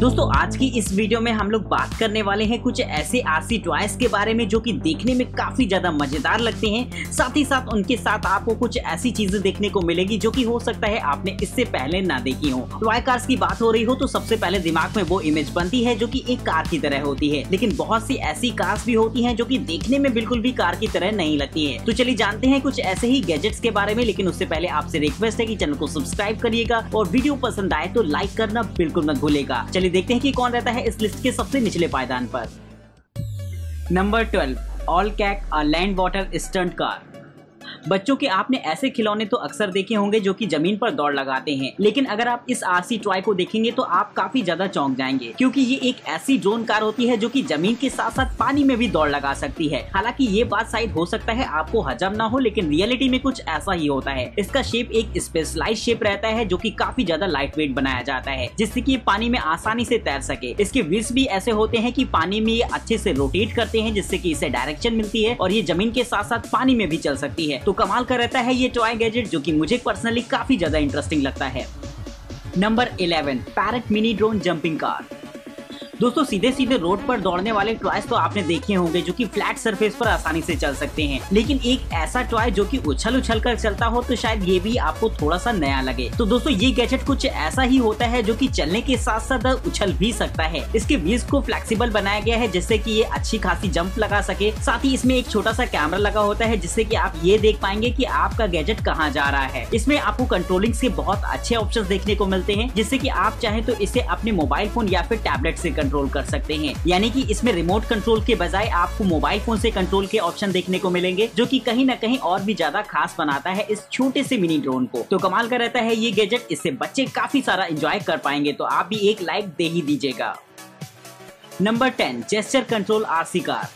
दोस्तों आज की इस वीडियो में हम लोग बात करने वाले हैं कुछ ऐसे आरसी टॉयज के बारे में जो कि देखने में काफी ज्यादा मजेदार लगते हैं। साथ ही साथ उनके साथ आपको कुछ ऐसी चीजें देखने को मिलेगी जो कि हो सकता है आपने इससे पहले ना देखी हो। टॉय कार्स की बात हो रही हो तो सबसे पहले दिमाग में वो इमेज बनती है जो कि एक कार की तरह होती है, लेकिन बहुत सी ऐसी कार्स भी होती है जो कि देखने में बिल्कुल भी कार की तरह नहीं लगती है। तो चलिए जानते हैं कुछ ऐसे ही गैजेट्स के बारे में, लेकिन उससे पहले आपसे रिक्वेस्ट है कि चैनल को सब्सक्राइब करिएगा और वीडियो पसंद आए तो लाइक करना बिल्कुल मत भूलेगा। चलिए देखते हैं कि कौन रहता है इस लिस्ट के सबसे निचले पायदान पर। Number 12 ALLCAC a land water stunt car. बच्चों के आपने ऐसे खिलौने तो अक्सर देखे होंगे जो कि जमीन पर दौड़ लगाते हैं, लेकिन अगर आप इस आरसी टॉय को देखेंगे तो आप काफी ज्यादा चौंक जाएंगे क्योंकि ये एक ऐसी ड्रोन कार होती है जो कि जमीन के साथ साथ पानी में भी दौड़ लगा सकती है। हालांकि ये बात शायद हो सकता है आपको हजम ना हो, लेकिन रियलिटी में कुछ ऐसा ही होता है। इसका शेप एक स्पेशलाइज्ड शेप रहता है जो की काफी ज्यादा लाइट वेट बनाया जाता है जिससे की पानी में आसानी से तैर सके। इसके व्हील्स भी ऐसे होते हैं की पानी में ये अच्छे से रोटेट करते हैं जिससे की इसे डायरेक्शन मिलती है और ये जमीन के साथ साथ पानी में भी चल सकती है। तो कमाल का रहता है ये टॉय गैजेट जो कि मुझे पर्सनली काफी ज्यादा इंटरेस्टिंग लगता है। Number 11 parrot mini drone jumping car. दोस्तों सीधे सीधे रोड पर दौड़ने वाले टॉयज तो आपने देखे होंगे जो कि फ्लैट सरफेस पर आसानी से चल सकते हैं, लेकिन एक ऐसा टॉय जो कि उछल उछल कर चलता हो तो शायद ये भी आपको थोड़ा सा नया लगे। तो दोस्तों ये गैजेट कुछ ऐसा ही होता है जो कि चलने के साथ साथ उछल भी सकता है। इसके व्हील्स को फ्लेक्सीबल बनाया गया है जिससे की ये अच्छी खासी जंप लगा सके। साथ ही इसमें एक छोटा सा कैमरा लगा होता है जिससे की आप ये देख पाएंगे की आपका गैजेट कहाँ जा रहा है। इसमें आपको कंट्रोलिंग के बहुत अच्छे ऑप्शन देखने को मिलते हैं जिससे की आप चाहे तो इसे अपने मोबाइल फोन या फिर टैबलेट से कंट्रोल कर सकते हैं, यानी कि इसमें रिमोट कंट्रोल के बजाय आपको मोबाइल फोन से कंट्रोल के ऑप्शन देखने को मिलेंगे जो कि कहीं ना कहीं और भी ज्यादा खास बनाता है इस छोटे से मिनी ड्रोन को। तो कमाल का रहता है ये गैजेट, इससे बच्चे काफी सारा एंजॉय कर पाएंगे। तो आप भी एक लाइक दे ही दीजिएगा। Number 10 gesture control RC car.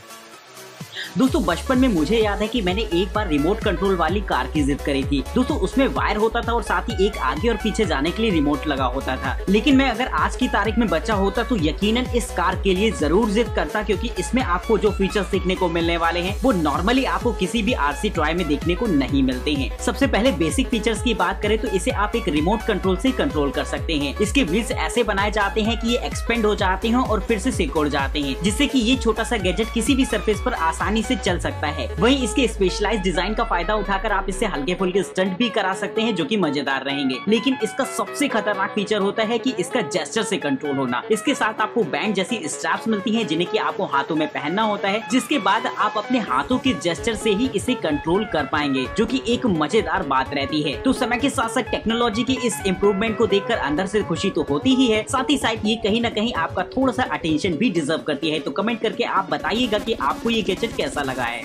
दोस्तों बचपन में मुझे याद है कि मैंने एक बार रिमोट कंट्रोल वाली कार की जिद करी थी। दोस्तों उसमें वायर होता था और साथ ही एक आगे और पीछे जाने के लिए रिमोट लगा होता था, लेकिन मैं अगर आज की तारीख में बच्चा होता तो यकीनन इस कार के लिए जरूर जिद करता क्योंकि इसमें आपको जो फीचर्स देखने को मिलने वाले हैं वो नॉर्मली आपको किसी भी आरसी टॉय में देखने को नहीं मिलते हैं। सबसे पहले बेसिक फीचर्स की बात करें तो इसे आप एक रिमोट कंट्रोल से कंट्रोल कर सकते हैं। इसके व्हील्स ऐसे बनाए जाते हैं कि ये एक्सपेंड हो जाते हैं और फिर से सिकुड़ जाते हैं जिससे कि ये छोटा सा गैजेट किसी भी सरफेस पर आसानी से चल सकता है। वहीं इसके स्पेशलाइज्ड डिजाइन का फायदा उठाकर आप इससे हल्के फुल्के स्टंट भी करा सकते हैं जो कि मजेदार रहेंगे, लेकिन इसका सबसे खतरनाक फीचर होता है कि इसका जेस्चर से कंट्रोल होना। इसके साथ आपको बैंड जैसी स्ट्रैप्स मिलती हैं जिन्हें कि आपको हाथों में पहनना होता है, जिसके बाद आप अपने हाथों के जेस्चर से ही इसे कंट्रोल कर पाएंगे जो कि एक मजेदार बात रहती है। तो समय के साथ साथ टेक्नोलॉजी की इस इम्प्रूवमेंट को देखकर अंदर से खुशी तो होती ही है, साथ ही साथ ये कहीं न कहीं आपका थोड़ा सा अटेंशन भी डिजर्व करती है। तो कमेंट करके आप बताइएगा कि आपको ये गैजेट कैसा लगा है।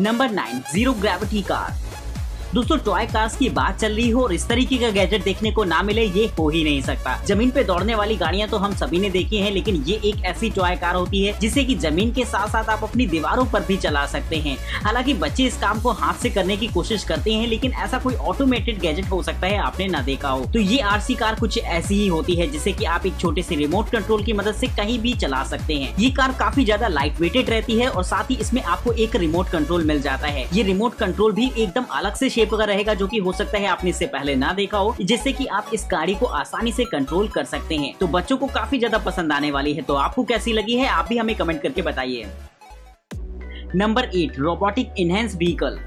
Number 9 zero gravity car. दोस्तों टॉय कार्स की बात चल रही हो और इस तरीके का गैजेट देखने को ना मिले ये हो ही नहीं सकता। जमीन पे दौड़ने वाली गाड़ियां तो हम सभी ने देखी हैं, लेकिन ये एक ऐसी टॉय कार होती है जिसे कि जमीन के साथ साथ आप अपनी दीवारों पर भी चला सकते हैं। हालांकि बच्चे इस काम को हाथ से करने की कोशिश करते हैं, लेकिन ऐसा कोई ऑटोमेटेड गैजेट हो सकता है आपने ना देखा हो। तो ये आरसी कार कुछ ऐसी ही होती है जिसे की आप एक छोटे से रिमोट कंट्रोल की मदद से कहीं भी चला सकते हैं। ये कार काफी ज्यादा लाइट वेटेड रहती है और साथ ही इसमें आपको एक रिमोट कंट्रोल मिल जाता है। ये रिमोट कंट्रोल भी एकदम अलग से का रहेगा जो कि हो सकता है आपने इससे पहले ना देखा हो, जिससे कि आप इस गाड़ी को आसानी से कंट्रोल कर सकते हैं। तो बच्चों को काफी ज्यादा पसंद आने वाली है। तो आपको कैसी लगी है आप भी हमें कमेंट करके बताइए। Number 8 robotic enhance vehicle.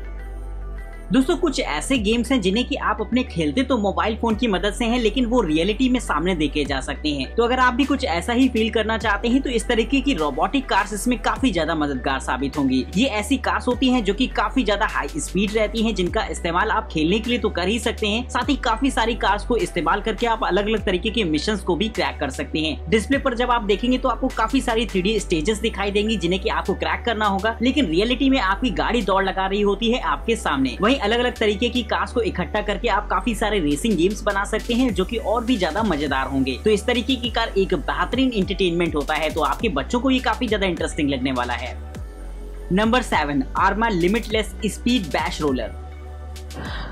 दोस्तों कुछ ऐसे गेम्स हैं जिन्हें कि आप अपने खेलते तो मोबाइल फोन की मदद से हैं, लेकिन वो रियलिटी में सामने देखे जा सकते हैं। तो अगर आप भी कुछ ऐसा ही फील करना चाहते हैं तो इस तरीके की रोबोटिक कार्स इसमें काफी ज्यादा मददगार साबित होंगी। ये ऐसी कार्स होती हैं जो कि काफी ज्यादा हाई स्पीड रहती हैं, जिनका इस्तेमाल आप खेलने के लिए तो कर ही सकते हैं, साथ ही काफी सारी कार्स को इस्तेमाल करके आप अलग अलग तरीके के मिशन को भी क्रैक कर सकते हैं। डिस्प्ले पर जब आप देखेंगे तो आपको काफी सारी 3D स्टेजेस दिखाई देंगी जिन्हें की आपको क्रैक करना होगा, लेकिन रियलिटी में आपकी गाड़ी दौड़ लगा रही होती है आपके सामने। अलग अलग तरीके की कार्स को इकट्ठा करके आप काफी सारे रेसिंग गेम्स बना सकते हैं जो कि और भी ज्यादा मजेदार होंगे। तो इस तरीके की कार एक बेहतरीन एंटरटेनमेंट होता है, तो आपके बच्चों को ये काफी ज्यादा इंटरेस्टिंग लगने वाला है। Number 7 Arrma limitless speed bash roller.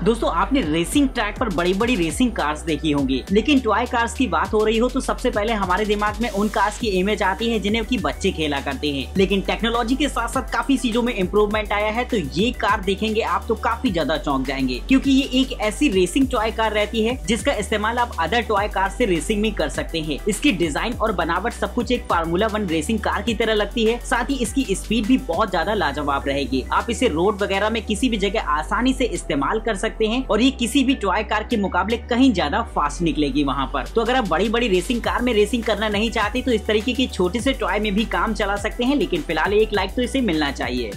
दोस्तों आपने रेसिंग ट्रैक पर बड़ी बड़ी रेसिंग कार्स देखी होंगी, लेकिन टॉय कार्स की बात हो रही हो तो सबसे पहले हमारे दिमाग में उन कार्स की इमेज आती है जिन्हें कि बच्चे खेला करते हैं। लेकिन टेक्नोलॉजी के साथ साथ काफी चीजों में इम्प्रूवमेंट आया है, तो ये कार देखेंगे आप तो काफी ज्यादा चौंक जाएंगे, क्योंकि ये एक ऐसी रेसिंग टॉय कार रहती है जिसका इस्तेमाल आप अदर टॉय कार से रेसिंग में कर सकते हैं। इसकी डिजाइन और बनावट सब कुछ एक फार्मूला 1 रेसिंग कार की तरह लगती है, साथ ही इसकी स्पीड भी बहुत ज्यादा लाजवाब रहेगी। आप इसे रोड वगैरह में किसी भी जगह आसानी से इस्तेमाल कर सकते हैं और ये किसी भी टॉय कार के मुकाबले कहीं ज्यादा फास्ट निकलेगी वहाँ पर। तो अगर आप बड़ी बड़ी रेसिंग कार में रेसिंग करना नहीं चाहते तो इस तरीके की छोटे से टॉय में भी काम चला सकते हैं, लेकिन फिलहाल एक लाइक तो इसे मिलना चाहिए।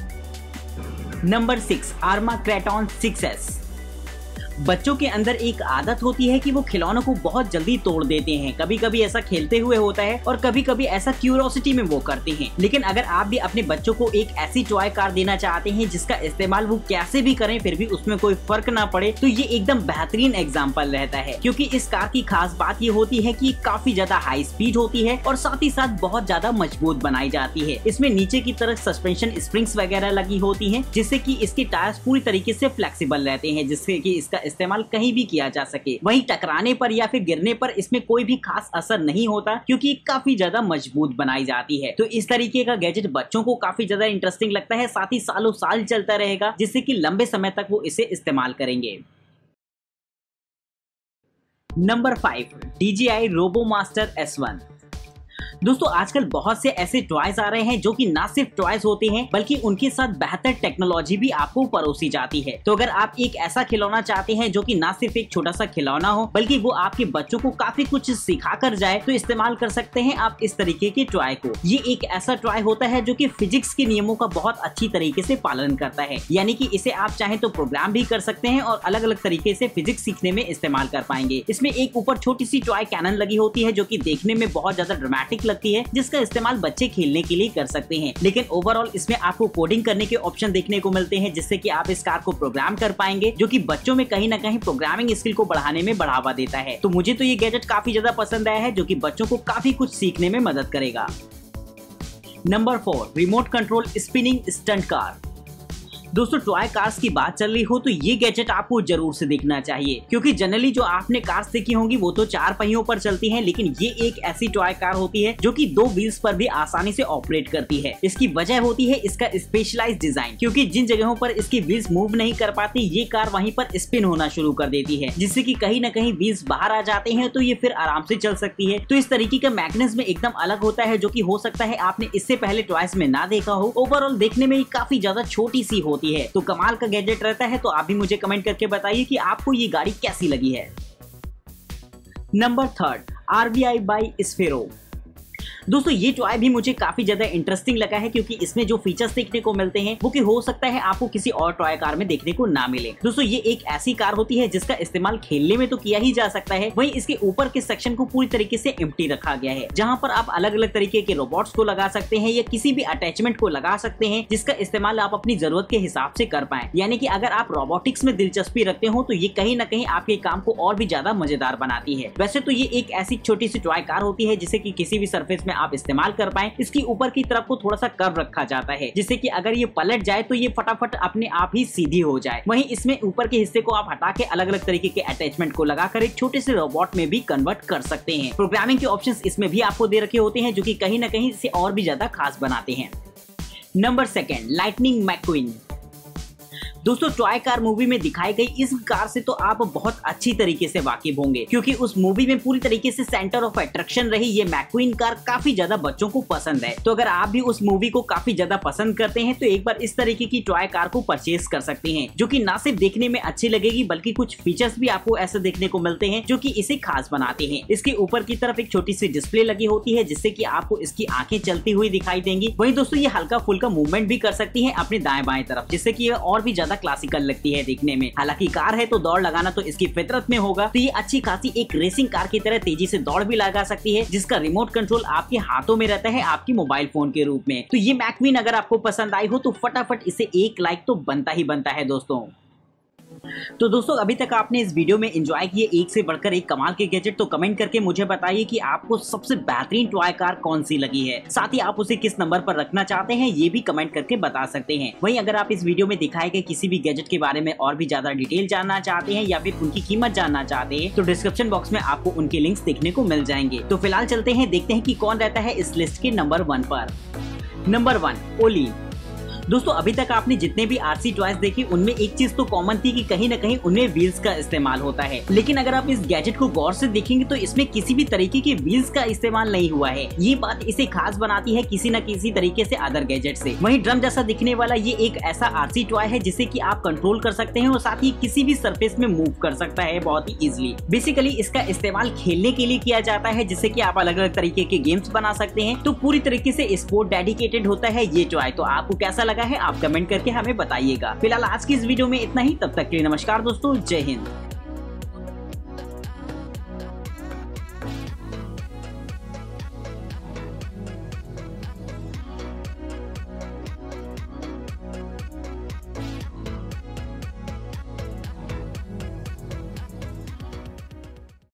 Number 6 Arrma Kraton 6S। बच्चों के अंदर एक आदत होती है कि वो खिलौनों को बहुत जल्दी तोड़ देते हैं, कभी कभी ऐसा खेलते हुए होता है और कभी कभी ऐसा क्यूरोसिटी में वो करते हैं। लेकिन अगर आप भी अपने बच्चों को एक ऐसी टॉय कार देना चाहते हैं जिसका इस्तेमाल वो कैसे भी करें फिर भी उसमें कोई फर्क ना पड़े, तो ये एकदम बेहतरीन एग्जाम्पल रहता है, क्योंकि इस कार की खास बात ये होती है कि काफी ज्यादा हाई स्पीड होती है और साथ ही साथ बहुत ज्यादा मजबूत बनाई जाती है। इसमें नीचे की तरफ सस्पेंशन स्प्रिंग्स वगैरह लगी होती है, जिससे की इसके टायर्स पूरी तरीके से फ्लेक्सीबल रहते हैं, जिससे की इसका इस्तेमाल कहीं भी किया जा सके। वहीं टकराने पर या फिर गिरने पर इसमें कोई भी खास असर नहीं होता, क्योंकि काफी ज्यादा मजबूत बनाई जाती है। तो इस तरीके का गैजेट बच्चों को काफी ज्यादा इंटरेस्टिंग लगता है, साथ ही सालों साल चलता रहेगा, जिससे कि लंबे समय तक वो इसे इस्तेमाल करेंगे। Number 5 DJI robo master S1। दोस्तों आजकल बहुत से ऐसे टॉयज आ रहे हैं जो कि ना सिर्फ टॉयज होते हैं बल्कि उनके साथ बेहतर टेक्नोलॉजी भी आपको परोसी जाती है। तो अगर आप एक ऐसा खिलौना चाहते हैं जो कि ना सिर्फ एक छोटा सा खिलौना हो बल्कि वो आपके बच्चों को काफी कुछ सिखा कर जाए, तो इस्तेमाल कर सकते हैं आप इस तरीके के टॉय को। ये एक ऐसा टॉय होता है जो की फिजिक्स के नियमों का बहुत अच्छी तरीके से पालन करता है, यानी की इसे आप चाहे तो प्रोग्राम भी कर सकते हैं और अलग अलग तरीके से फिजिक्स सीखने में इस्तेमाल कर पाएंगे। इसमें एक ऊपर छोटी सी टॉय कैनन लगी होती है जो की देखने में बहुत ज्यादा ड्रामेटिक लगती है, जिसका इस्तेमाल बच्चे खेलने के लिए कर सकते हैं। लेकिन ओवरऑल इसमें आपको कोडिंग करने के ऑप्शन देखने को मिलते हैं, जिससे कि आप इस कार को प्रोग्राम कर पाएंगे, जो कि बच्चों में कहीं ना कहीं प्रोग्रामिंग स्किल को बढ़ाने में बढ़ावा देता है। तो मुझे तो ये गैजेट काफी ज्यादा पसंद आया है, जो कि बच्चों को काफी कुछ सीखने में मदद करेगा। Number 4 remote control spinning stunt car. दोस्तों टॉय कार्स की बात चल रही हो तो ये गैजेट आपको जरूर से देखना चाहिए, क्योंकि जनरली जो आपने कार्स देखी होंगी वो तो 4 पहियों पर चलती हैं, लेकिन ये एक ऐसी टॉय कार होती है जो कि 2 व्हील्स पर भी आसानी से ऑपरेट करती है। इसकी वजह होती है इसका स्पेशलाइज्ड डिजाइन, क्योंकि जिन जगहों पर इसकी व्हील्स मूव नहीं कर पाती ये कार वहीं पर स्पिन होना शुरू कर देती है, जिससे की कहीं न कहीं व्हील्स बाहर आ जाते हैं तो ये फिर आराम से चल सकती है। तो इस तरीके का मैकेनिज्म एकदम अलग होता है, जो की हो सकता है आपने इससे पहले टॉयज में ना देखा हो। ओवरऑल देखने में काफी ज्यादा छोटी सी होती है, तो कमाल का गैजेट रहता है। तो आप भी मुझे कमेंट करके बताइए कि आपको ये गाड़ी कैसी लगी है। Number 3 RVR by Sphero। दोस्तों ये टॉय भी मुझे काफी ज्यादा इंटरेस्टिंग लगा है, क्योंकि इसमें जो फीचर्स देखने को मिलते हैं वो कि हो सकता है आपको किसी और टॉय कार में देखने को ना मिले। दोस्तों ये एक ऐसी कार होती है जिसका इस्तेमाल खेलने में तो किया ही जा सकता है, वहीं इसके ऊपर के सेक्शन को पूरी तरीके से एम्प्टी रखा गया है, जहाँ पर आप अलग अलग तरीके के रोबोट्स को लगा सकते हैं या किसी भी अटैचमेंट को लगा सकते हैं, जिसका इस्तेमाल आप अपनी जरूरत के हिसाब से कर पाए। यानी कि अगर आप रोबोटिक्स में दिलचस्पी रखते हो तो ये कहीं ना कहीं आपके काम को और भी ज्यादा मजेदार बनाती है। वैसे तो ये एक ऐसी छोटी सी टॉय कार होती है जिसे की किसी भी सरफेस में आप इस्तेमाल कर पाए। इसकी ऊपर की तरफ को थोड़ा सा कर्व रखा जाता है, जिससे कि अगर ये पलट जाए तो ये फटाफट अपने आप ही सीधी हो जाए। वहीं इसमें ऊपर के हिस्से को आप हटा के अलग अलग तरीके के अटैचमेंट को लगाकर एक छोटे से रोबोट में भी कन्वर्ट कर सकते हैं। प्रोग्रामिंग के ऑप्शंस इसमें भी आपको दे रखे होते हैं, जो कि कहीं ना कहीं इसे और भी ज्यादा खास बनाते हैं। Number 2 lightning McQueen. दोस्तों टॉय कार मूवी में दिखाई गई इस कार से तो आप बहुत अच्छी तरीके से वाकिफ होंगे, क्योंकि उस मूवी में पूरी तरीके से सेंटर ऑफ अट्रैक्शन रही ये मैक्वीन कार। काफी ज्यादा बच्चों को पसंद है, तो अगर आप भी उस मूवी को काफी ज्यादा पसंद करते हैं तो एक बार इस तरीके की टॉय कार को परचेज कर सकते हैं, जो कि ना सिर्फ देखने में अच्छी लगेगी बल्कि कुछ फीचर्स भी आपको ऐसे देखने को मिलते हैं जो की इसे खास बनाते हैं। इसके ऊपर की तरफ एक छोटी सी डिस्प्ले लगी होती है, जिससे की आपको इसकी आंखें चलती हुई दिखाई देंगी। वही दोस्तों ये हल्का फुल्का मूवमेंट भी कर सकती है अपने दाएं बाएं तरफ, जिससे की और भी क्लासिकल लगती है देखने में। हालांकि कार है तो दौड़ लगाना तो इसकी फितरत में होगा, तो ये अच्छी खासी एक रेसिंग कार की तरह तेजी से दौड़ भी लगा सकती है, जिसका रिमोट कंट्रोल आपके हाथों में रहता है आपके मोबाइल फोन के रूप में। तो ये मैक्वीन अगर आपको पसंद आई हो तो फटाफट इसे एक लाइक तो बनता ही बनता है दोस्तों। तो दोस्तों अभी तक आपने इस वीडियो में एंजॉय किए एक से बढ़कर एक कमाल के गैजेट, तो कमेंट करके मुझे बताइए कि आपको सबसे बेहतरीन टॉय कार कौन सी लगी है। साथ ही आप उसे किस नंबर पर रखना चाहते हैं ये भी कमेंट करके बता सकते हैं। वहीं अगर आप इस वीडियो में दिखाए गए किसी भी गैजेट के बारे में और भी ज्यादा डिटेल जानना चाहते हैं या फिर उनकी कीमत जानना चाहते हैं तो डिस्क्रिप्शन बॉक्स में आपको उनके लिंक्स देखने को मिल जाएंगे। तो फिलहाल चलते हैं, देखते हैं कि कौन रहता है इस लिस्ट के नंबर 1 पर। Number 1 Ollie. दोस्तों अभी तक आपने जितने भी आरसी टॉयज देखे उनमें एक चीज तो कॉमन थी कि कहीं न कहीं उनमें व्हील्स का इस्तेमाल होता है, लेकिन अगर आप इस गैजेट को गौर से देखेंगे तो इसमें किसी भी तरीके के व्हील्स का इस्तेमाल नहीं हुआ है। ये बात इसे खास बनाती है किसी न किसी तरीके से अदर गैजेट से। वहीं ड्रम जैसा दिखने वाला ये एक ऐसा आरसी टॉय है जिसे की आप कंट्रोल कर सकते हैं और साथ ही किसी भी सर्फेस में मूव कर सकता है बहुत ही इजिली। बेसिकली इसका इस्तेमाल खेलने के लिए किया जाता है जिससे की आप अलग अलग तरीके के गेम्स बना सकते हैं। तो पूरी तरीके से स्पोर्ट डेडिकेटेड होता है ये टॉय। तो आपको कैसा है आप कमेंट करके हमें बताइएगा। फिलहाल आज की इस वीडियो में इतना ही, तब तक के लिए नमस्कार दोस्तों, जय हिंद।